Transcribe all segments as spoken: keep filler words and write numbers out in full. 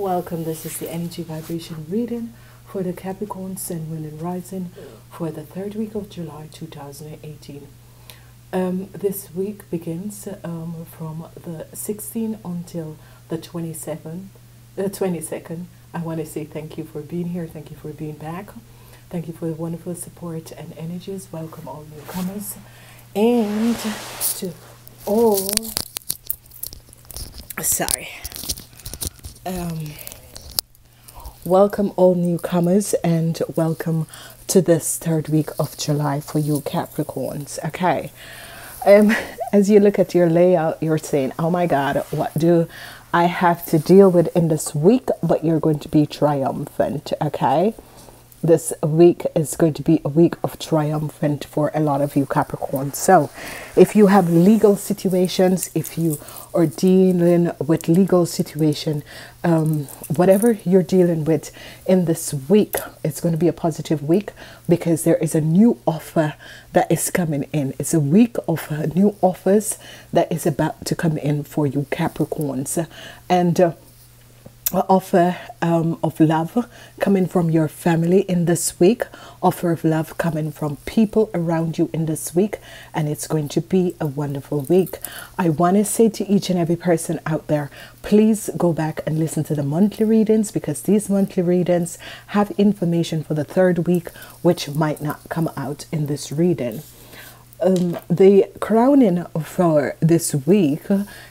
Welcome. This is the energy vibration reading for the Capricorn Sun, Moon and Rising for the third week of July two thousand eighteen. Um, this week begins um, from the sixteenth until the twenty-seventh, the twenty-second. I want to say thank you for being here. Thank you for being back. Thank you for the wonderful support and energies. Welcome all newcomers and to all. Sorry. Um, welcome all newcomers and welcome to this third week of July for you Capricorns. Okay, um, as you look at your layout, you're saying, oh my God, what do I have to deal with in this week? But you're going to be triumphant. Okay, this week is going to be a week of triumphant for a lot of you Capricorns. So if you have legal situations, if you or dealing with legal situation, um, whatever you're dealing with in this week, it's going to be a positive week because there is a new offer that is coming in. It's a week of uh, new offers that is about to come in for you Capricorns, and uh, offer um, of love coming from your family in this week, offer of love coming from people around you in this week, and it's going to be a wonderful week. I want to say to each and every person out there, please go back and listen to the monthly readings, because these monthly readings have information for the third week which might not come out in this reading. Um, the crowning for this week,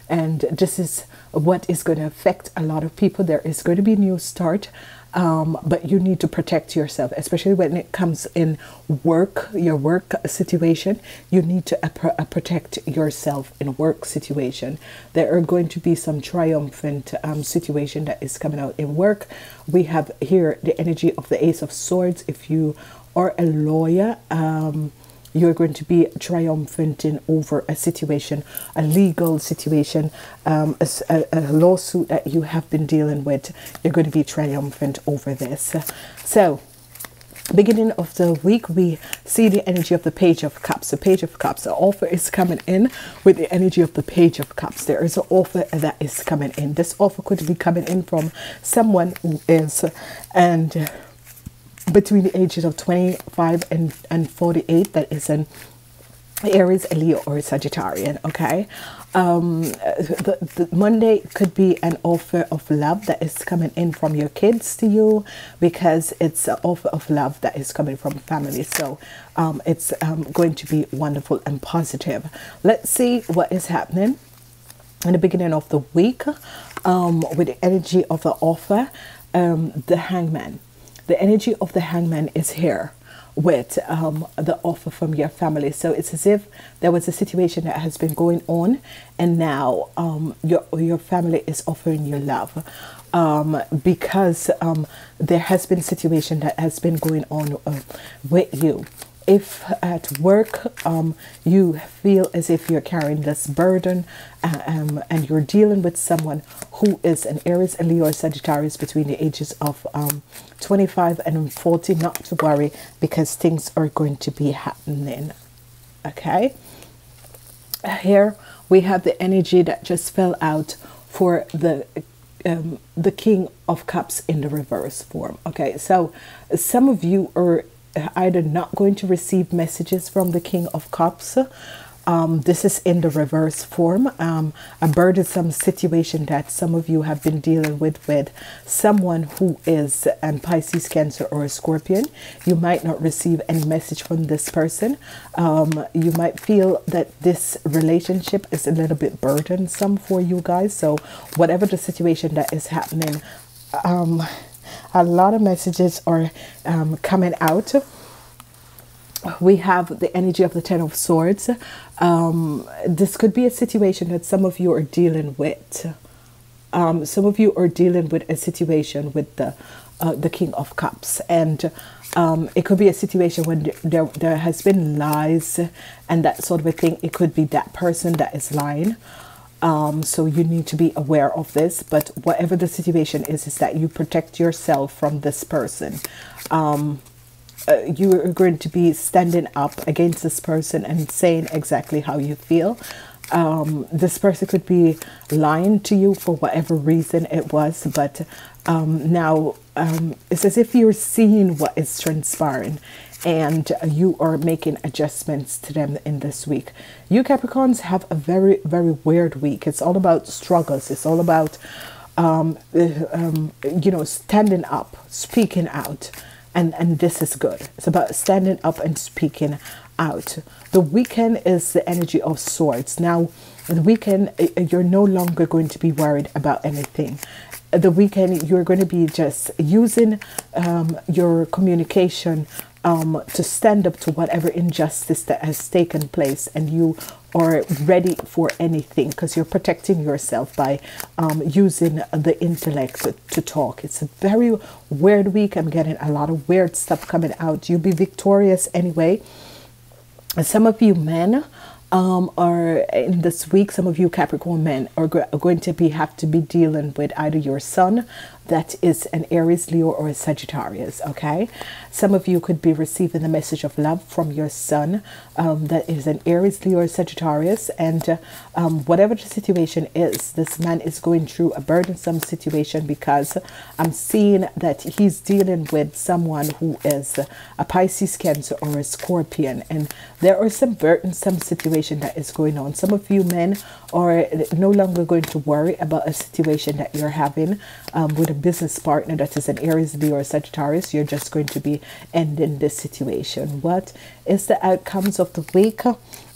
and this is what is going to affect a lot of people, there is going to be a new start, um, but you need to protect yourself, especially when it comes in work, your work situation. You need to uh, protect yourself in a work situation. There are going to be some triumphant um, situation that is coming out in work. We have here the energy of the Ace of Swords. If you are a lawyer, um, you're going to be triumphant in over a situation, a legal situation, um, a, a lawsuit that you have been dealing with. You're going to be triumphant over this. So beginning of the week, we see the energy of the Page of Cups. The Page of Cups, the offer is coming in with the energy of the Page of Cups. There is an offer that is coming in. This offer could be coming in from someone who is and between the ages of twenty-five and, and forty-eight, that is an Aries, a Leo, or a Sagittarian. Okay, um, the, the Monday could be an offer of love that is coming in from your kids to you, because it's an offer of love that is coming from family. So um, it's um, going to be wonderful and positive. Let's see what is happening in the beginning of the week um, with the energy of the offer, um, the Hangman. The energy of the Hangman is here with um, the offer from your family. So it's as if there was a situation that has been going on, and now um, your, your family is offering you love, um, because um, there has been situation that has been going on uh, with you. If at work um, you feel as if you're carrying this burden um, and you're dealing with someone who is an Aries, a Leo, or Sagittarius between the ages of um, twenty-five and forty, not to worry, because things are going to be happening. Okay, here we have the energy that just fell out for the um, the King of Cups in the reverse form. Okay, so some of you are either not going to receive messages from the King of Cups. Um, this is in the reverse form, um, a burdensome situation that some of you have been dealing with with someone who is a Pisces, Cancer, or a Scorpion. You might not receive any message from this person. Um, you might feel that this relationship is a little bit burdensome for you guys. So whatever the situation that is happening, um, a lot of messages are um, coming out. We have the energy of the Ten of Swords. Um, this could be a situation that some of you are dealing with. Um, some of you are dealing with a situation with the uh, the King of Cups, and um, it could be a situation when there, there has been lies and that sort of a thing. It could be that person that is lying. Um, so you need to be aware of this, but whatever the situation is, is that you protect yourself from this person. Um, uh, you are going to be standing up against this person and saying exactly how you feel. Um, this person could be lying to you for whatever reason it was, but um, now um, it's as if you're seeing what is transpiring and you are making adjustments to them in this week. You Capricorns have a very, very weird week. It's all about struggles. It's all about, um, um, you know, standing up, speaking out. And, and this is good. It's about standing up and speaking out. The weekend is the energy of swords. Now, the weekend, you're no longer going to be worried about anything. The weekend, you're going to be just using um, your communication um, to stand up to whatever injustice that has taken place. And you are ready for anything because you're protecting yourself by um, using the intellect to, to talk. It's a very weird week. I'm getting a lot of weird stuff coming out. You'll be victorious anyway. And some of you men um, are in this week, some of you Capricorn men are, go are going to be have to be dealing with either your sun, that is an Aries, Leo, or a Sagittarius, okay? Some of you could be receiving the message of love from your sun, um, that is an Aries, Leo, or Sagittarius, and uh, um, whatever the situation is, this man is going through a burdensome situation because I'm seeing that he's dealing with someone who is a Pisces, Cancer, or a Scorpion, and there are some burdensome situation that is going on. Some of you men are no longer going to worry about a situation that you're having um, with a business partner that is an Aries, Leo, or Sagittarius. You're just going to be ending this situation. What is the outcomes of the week?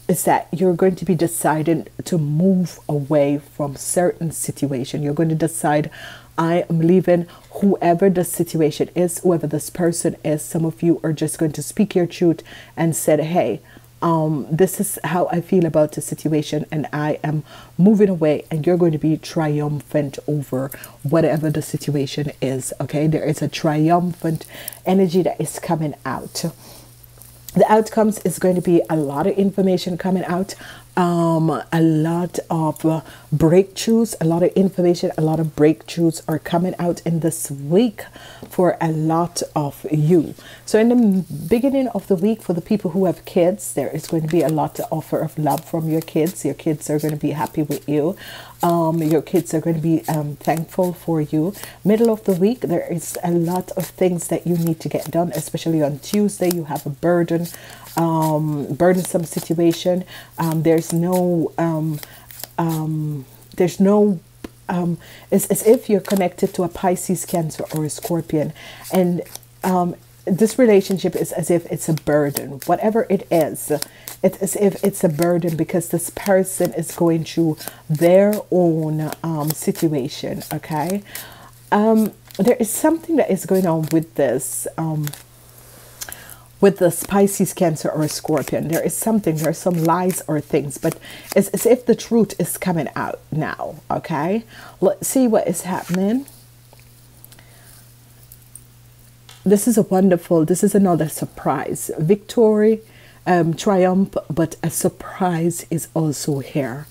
Is that you're going to be deciding to move away from certain situation. You're going to decide, I am leaving, whoever the situation is, whoever this person is. Some of you are just going to speak your truth and said, hey, Um, this is how I feel about the situation and I am moving away, and you're going to be triumphant over whatever the situation is, okay? There is a triumphant energy that is coming out. The outcomes is going to be a lot of information coming out, um, a lot of uh, breakthroughs, a lot of information, a lot of breakthroughs are coming out in this week for a lot of you. So in the beginning of the week, for the people who have kids, there is going to be a lot to offer of love from your kids. Your kids are going to be happy with you. Um, your kids are going to be um, thankful for you. Middle of the week, there is a lot of things that you need to get done, especially on Tuesday. You have a burden. Um, burdensome situation. Um, there's no, um, um, there's no, um, it's as if you're connected to a Pisces, Cancer, or a Scorpion, and um, this relationship is as if it's a burden. Whatever it is, it's as if it's a burden because this person is going through their own um, situation. Okay, um, there is something that is going on with this. Um, With this Pisces, Cancer, or a Scorpion, there is something, there are some lies or things, but it's as if the truth is coming out now, okay? Let's see what is happening. This is a wonderful, this is another surprise. Victory, um, triumph, but a surprise is also here.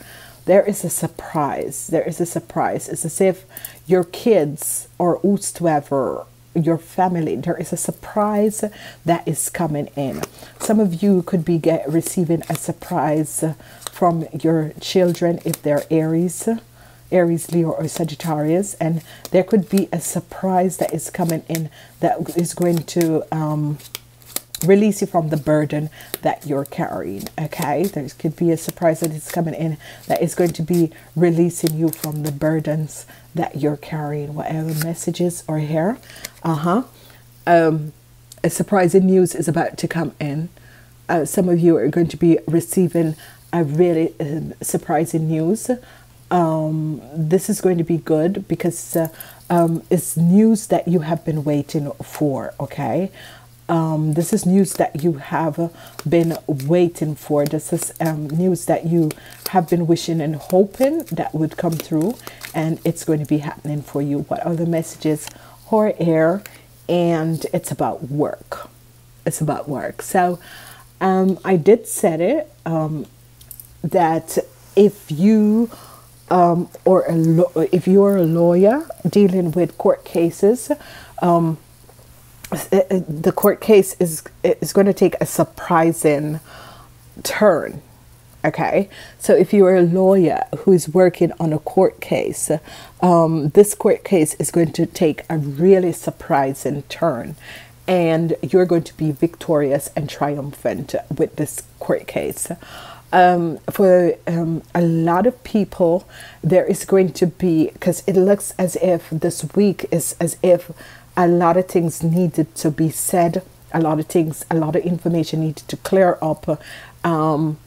There is a surprise, there is a surprise. It's as if your kids or whosoever, your family, there is a surprise that is coming in. Some of you could be get receiving a surprise from your children if they're Aries, Aries, Leo, or Sagittarius, and there could be a surprise that is coming in that is going to um release you from the burden that you're carrying, okay? There could be a surprise that is coming in that is going to be releasing you from the burdens that you're carrying, whatever messages are here. Uh-huh. Um, a surprising news is about to come in. Uh, some of you are going to be receiving a really um, surprising news. Um, this is going to be good because uh, um, it's news that you have been waiting for, okay? Um, this is news that you have been waiting for. This is um, news that you have been wishing and hoping that would come through, and it's going to be happening for you. What are the messages? Hot air, and it's about work. It's about work. So um, I did set it um, that if you um, or a lo if you're a lawyer dealing with court cases, um, the court case is, is going to take a surprising turn. Okay, so if you are a lawyer who is working on a court case, um, this court case is going to take a really surprising turn, and you're going to be victorious and triumphant with this court case. Um, for um, a lot of people, there is going to be, because it looks as if this week is as if a lot of things needed to be said, a lot of things, a lot of information needed to clear up. Um,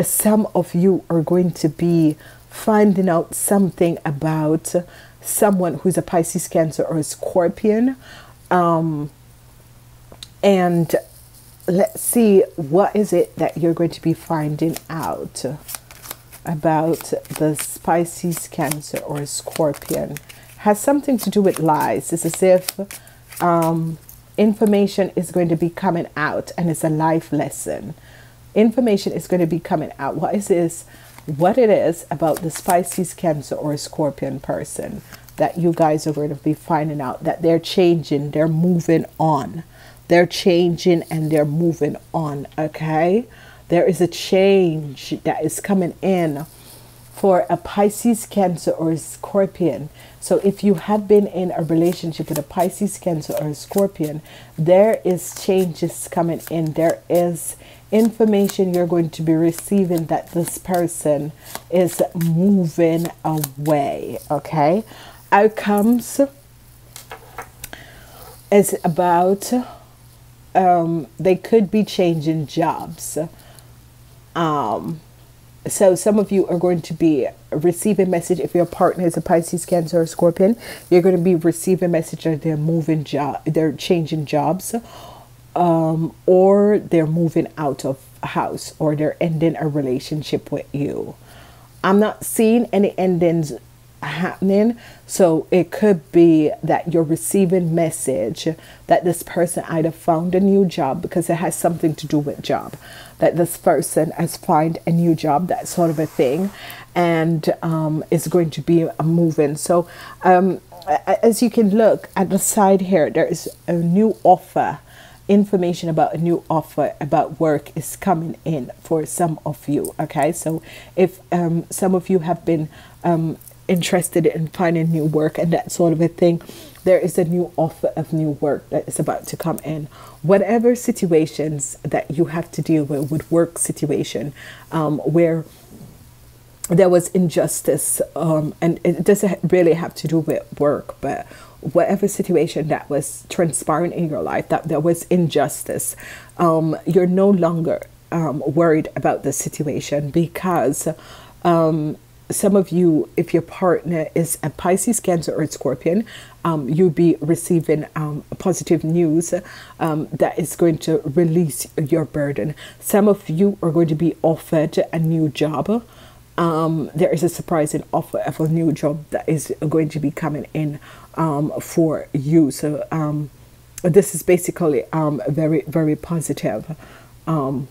Some of you are going to be finding out something about someone who's a Pisces, Cancer, or a Scorpion. Um, and let's see, what is it that you're going to be finding out about the Pisces, Cancer, or Scorpion? Has something to do with lies. It's as if um, information is going to be coming out, and it's a life lesson. Information is going to be coming out. What is this? What it is about the Pisces, Cancer, or Scorpion person that you guys are going to be finding out, that they're changing, they're moving on. They're changing and they're moving on, okay? There is a change that is coming in for a Pisces, Cancer, or Scorpion. So if you have been in a relationship with a Pisces, Cancer, or a Scorpion, there is changes coming in. There is information you're going to be receiving that this person is moving away, okay? Outcomes is about um, they could be changing jobs. Um, so some of you are going to be receiving message. If your partner is a Pisces, Cancer, or Scorpion, you're going to be receiving message that they're moving job, they're changing jobs. Um, or they're moving out of house, or they're ending a relationship with you. I'm not seeing any endings happening, so it could be that you're receiving message that this person either found a new job, because it has something to do with job, that this person has found a new job, that sort of a thing, and um, it's going to be a moving. So um, as you can look at the side here, there is a new offer. Information about a new offer about work is coming in for some of you, okay? So if um, some of you have been um, interested in finding new work and that sort of a thing, there is a new offer of new work that is about to come in. Whatever situations that you have to deal with, with work situation, um, where there was injustice, um, and it doesn't really have to do with work, but whatever situation that was transpiring in your life, that there was injustice, um, you're no longer um, worried about the situation, because um, some of you, if your partner is a Pisces, Cancer, or a Scorpion, um, you'll be receiving um, positive news um, that is going to release your burden. Some of you are going to be offered a new job. Um, there is a surprising offer of a new job that is going to be coming in um, for you. So um, this is basically um, very, very positive. Um,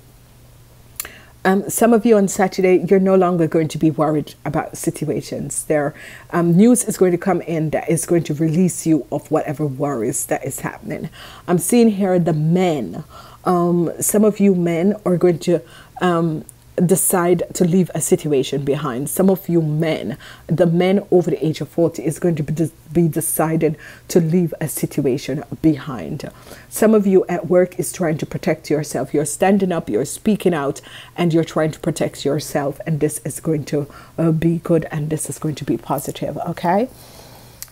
um, some of you on Saturday, you're no longer going to be worried about situations. There, um, news is going to come in that is going to release you of whatever worries that is happening. I'm seeing here the men. Um, some of you men are going to... Um, decide to leave a situation behind. Some of you men, the men over the age of forty, is going to be, de be decided to leave a situation behind. Some of you at work is trying to protect yourself. You're standing up, you're speaking out, and you're trying to protect yourself, and this is going to uh, be good, and this is going to be positive, okay?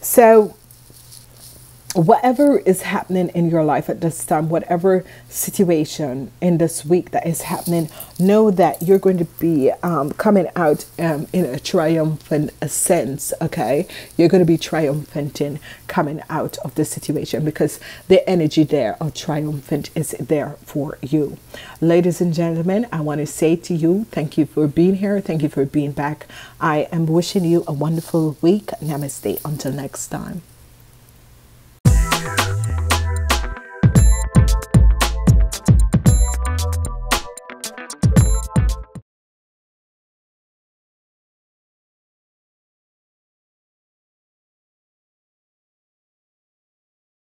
So whatever is happening in your life at this time, whatever situation in this week that is happening, know that you're going to be um, coming out um, in a triumphant sense, okay? You're going to be triumphant in coming out of the situation, because the energy there of triumphant is there for you. Ladies and gentlemen, I want to say to you, thank you for being here. Thank you for being back. I am wishing you a wonderful week. Namaste. Until next time.